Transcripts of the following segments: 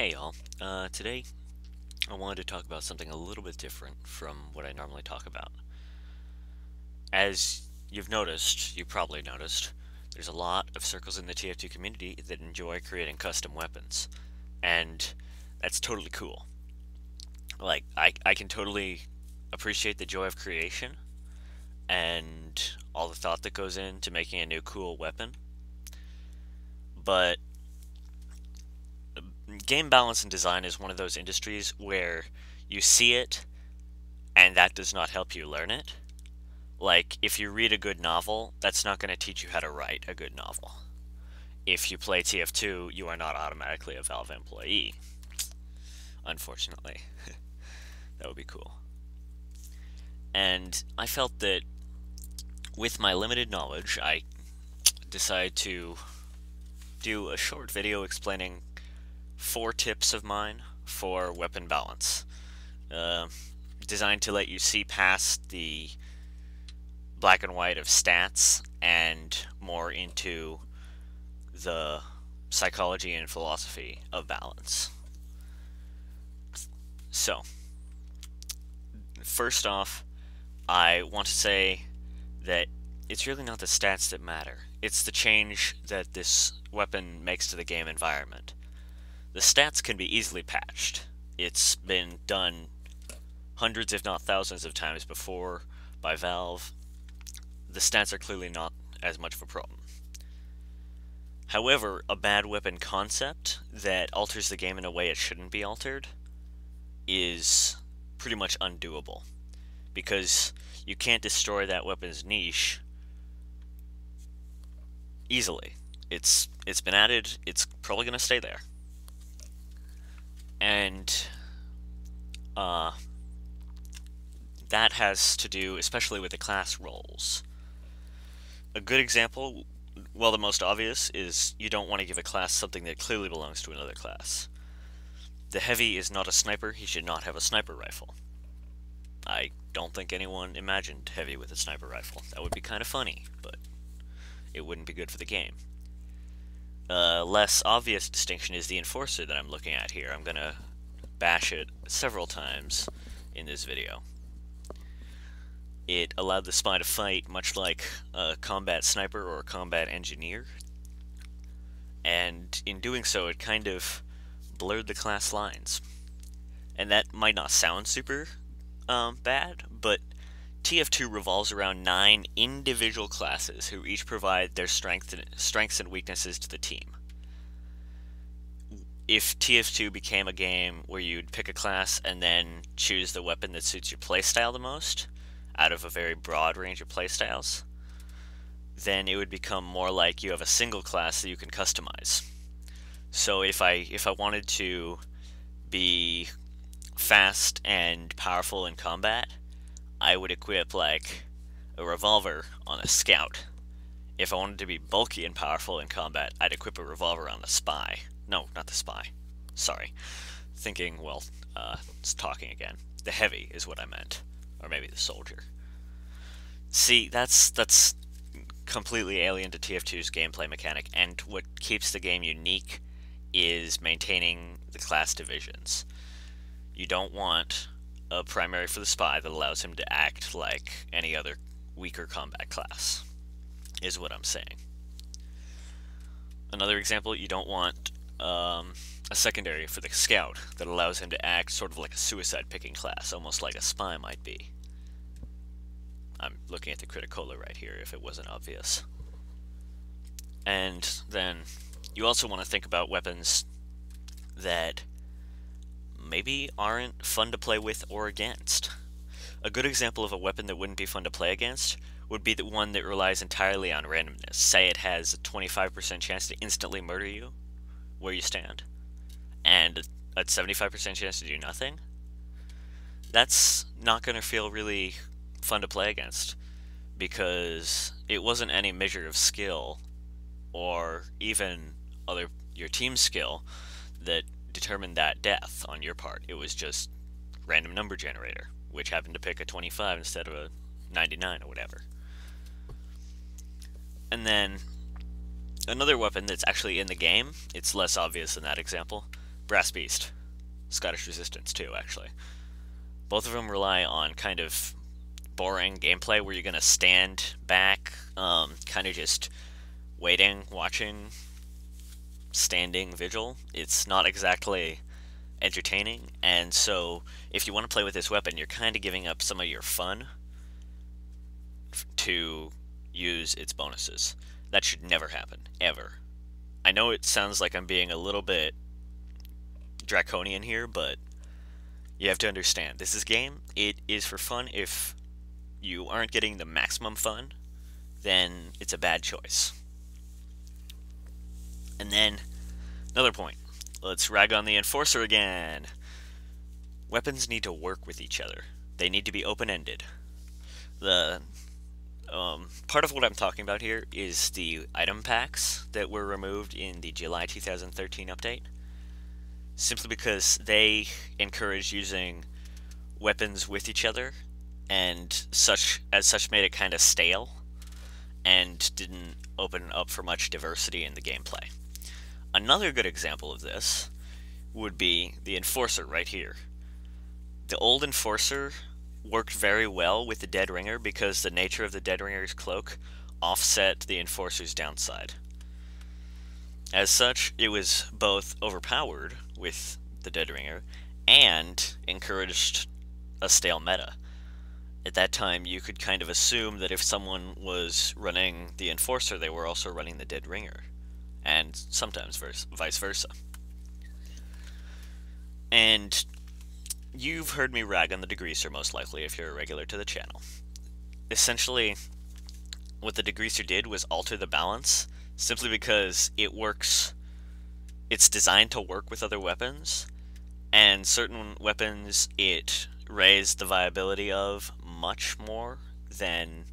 Hey y'all, today I wanted to talk about something a little bit different from what I normally talk about. As you've noticed, you probably noticed, there's a lot of circles in the TF2 community that enjoy creating custom weapons, and that's totally cool. Like, I can totally appreciate the joy of creation, and all the thought that goes into making a new cool weapon, but game balance and design is one of those industries where you see it and that does not help you learn it. Like, if you read a good novel, that's not going to teach you how to write a good novel. If you play TF2, you are not automatically a Valve employee. Unfortunately. That would be cool. And I felt that with my limited knowledge, I decided to do a short video explaining 4 tips of mine for weapon balance, designed to let you see past the black and white of stats and more into the psychology and philosophy of balance. So, first off, I want to say that it's really not the stats that matter. It's the change that this weapon makes to the game environment. The stats can be easily patched. It's been done hundreds if not thousands of times before by Valve. The stats are clearly not as much of a problem. However, a bad weapon concept that alters the game in a way it shouldn't be altered is pretty much undoable, because you can't destroy that weapon's niche easily. It's been added, it's probably going to stay there. And that has to do especially with the class roles. A good example, well, the most obvious, is you don't want to give a class something that clearly belongs to another class. The Heavy is not a sniper, he should not have a sniper rifle. I don't think anyone imagined Heavy with a sniper rifle. That would be kind of funny, but it wouldn't be good for the game. A less obvious distinction is the Enforcer that I'm looking at here. I'm gonna bash it several times in this video. It allowed the Spy to fight much like a combat sniper or a combat engineer, and in doing so it kind of blurred the class lines. And that might not sound super bad, but TF2 revolves around 9 individual classes who each provide their strengths and weaknesses to the team. If TF2 became a game where you'd pick a class and then choose the weapon that suits your playstyle the most, out of a very broad range of playstyles, then it would become more like you have a single class that you can customize. So if I wanted to be fast and powerful in combat, I would equip, like, a revolver on a Scout. If I wanted to be bulky and powerful in combat, I'd equip a revolver on the Spy. No, not the Spy. Sorry. Thinking, well, it's talking again. The Heavy is what I meant. Or maybe the Soldier. See, that's completely alien to TF2's gameplay mechanic, and what keeps the game unique is maintaining the class divisions. You don't want a primary for the Spy that allows him to act like any other weaker combat class, is what I'm saying. Another example, you don't want a secondary for the Scout that allows him to act sort of like a suicide picking class, almost like a Spy might be. I'm looking at the Criticola right here if it wasn't obvious. And then you also want to think about weapons that maybe aren't fun to play with or against. A good example of a weapon that wouldn't be fun to play against would be the one that relies entirely on randomness. Say it has a 25% chance to instantly murder you where you stand, and a 75% chance to do nothing. That's not going to feel really fun to play against, because it wasn't any measure of skill or even your team's skill that determined that death on your part. It was just random number generator, which happened to pick a 25 instead of a 99 or whatever. And then another weapon that's actually in the game, it's less obvious in that example, Brass Beast, Scottish Resistance too, actually. Both of them rely on kind of boring gameplay where you're going to stand back, kind of just waiting, watching, standing vigil. It's not exactly entertaining, and so if you want to play with this weapon, you're kind of giving up some of your fun to use its bonuses. That should never happen, ever. I know it sounds like I'm being a little bit draconian here, but you have to understand, this is game, it is for fun. If you aren't getting the maximum fun, then it's a bad choice. And then, another point, let's rag on the Enforcer again. Weapons need to work with each other. They need to be open-ended. The part of what I'm talking about here is the item packs that were removed in the July 2013 update, simply because they encourage using weapons with each other, and as such made it kind of stale and didn't open up for much diversity in the gameplay. Another good example of this would be the Enforcer right here. The old Enforcer worked very well with the Dead Ringer because the nature of the Dead Ringer's cloak offset the Enforcer's downside. As such, it was both overpowered with the Dead Ringer and encouraged a stale meta. At that time, you could kind of assume that if someone was running the Enforcer, they were also running the Dead Ringer, and sometimes vice versa. And you've heard me rag on the Degreaser, most likely, if you're a regular to the channel. Essentially, what the Degreaser did was alter the balance, simply because it works, it's designed to work with other weapons, and certain weapons it raised the viability of much more than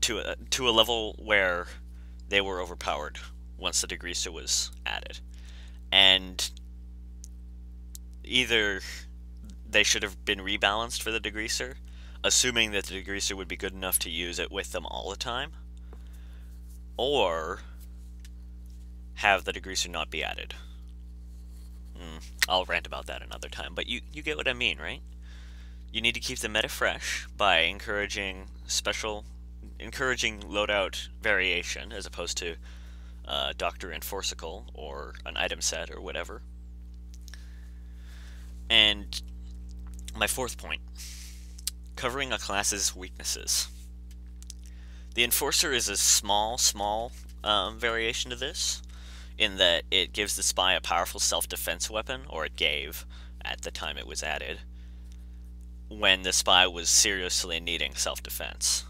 to a level where they were overpowered once the Degreaser was added. And either they should have been rebalanced for the Degreaser, assuming that the Degreaser would be good enough to use it with them all the time, or have the Degreaser not be added. I'll rant about that another time, but you get what I mean, right? You need to keep the meta fresh by encouraging loadout variation as opposed to Dr. Enforcicle or an item set or whatever. And my fourth point, covering a class's weaknesses. The Enforcer is a small variation to this, in that it gives the Spy a powerful self-defense weapon, or it gave at the time it was added, when the Spy was seriously needing self-defense.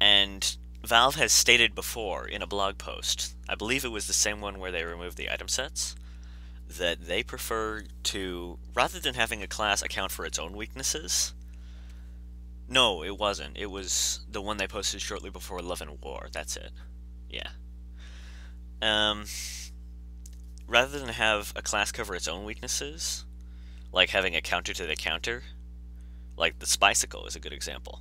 And Valve has stated before in a blog post, I believe it was the same one where they removed the item sets, that they prefer to, rather than having a class account for its own weaknesses, no, it wasn't. It was the one they posted shortly before Love and War. That's it. Yeah. Rather than have a class cover its own weaknesses, like having a counter to the counter, like the Spicycle is a good example,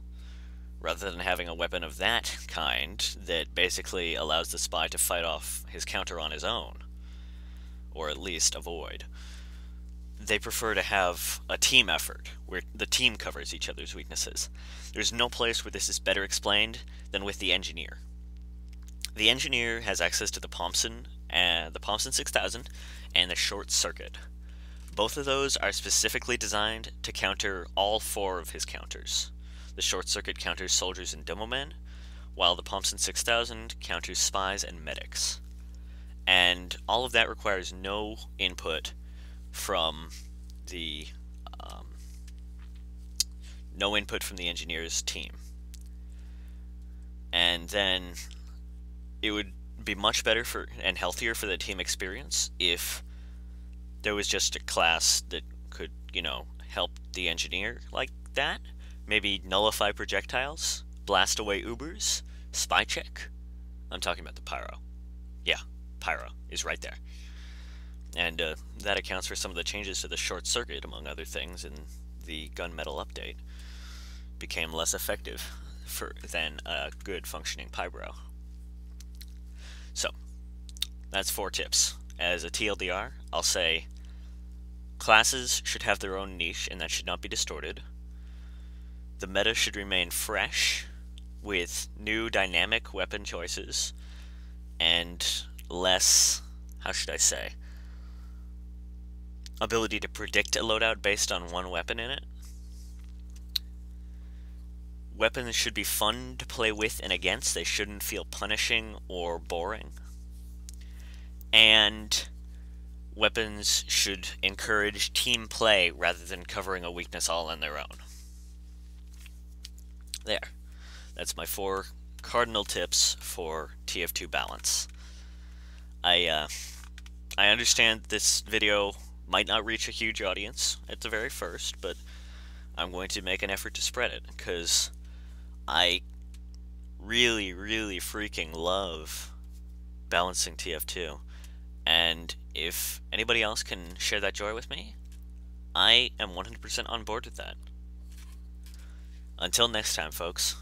rather than having a weapon of that kind that basically allows the Spy to fight off his counter on his own, or at least avoid, they prefer to have a team effort where the team covers each other's weaknesses. There's no place where this is better explained than with the Engineer. The Engineer has access to the Pomson 6000 and the Short Circuit. Both of those are specifically designed to counter all four of his counters. The Short Circuit counters soldiers and demomen, while the Pomson 6000 counters spies and medics. And all of that requires no input from the Engineer's team. And then it would be much better for and healthier for the team experience if there was just a class that could, you know, help the Engineer like that. Maybe nullify projectiles, blast away ubers, spy check. I'm talking about the Pyro. Yeah, Pyro is right there. And that accounts for some of the changes to the Short Circuit, among other things, in the Gunmetal update. Became less effective than a good functioning Pybro. So, that's 4 tips. as a TLDR, I'll say classes should have their own niche, and that should not be distorted. The meta should remain fresh, with new dynamic weapon choices, and less, how should I say, ability to predict a loadout based on one weapon in it. Weapons should be fun to play with and against. They shouldn't feel punishing or boring. And weapons should encourage team play rather than covering a weakness all on their own. There. That's my 4 cardinal tips for TF2 balance. I understand this video might not reach a huge audience at the very first, but I'm going to make an effort to spread it, because I really, really freaking love balancing TF2, and if anybody else can share that joy with me, I am 100% on board with that. Until next time, folks.